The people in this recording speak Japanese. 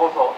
放送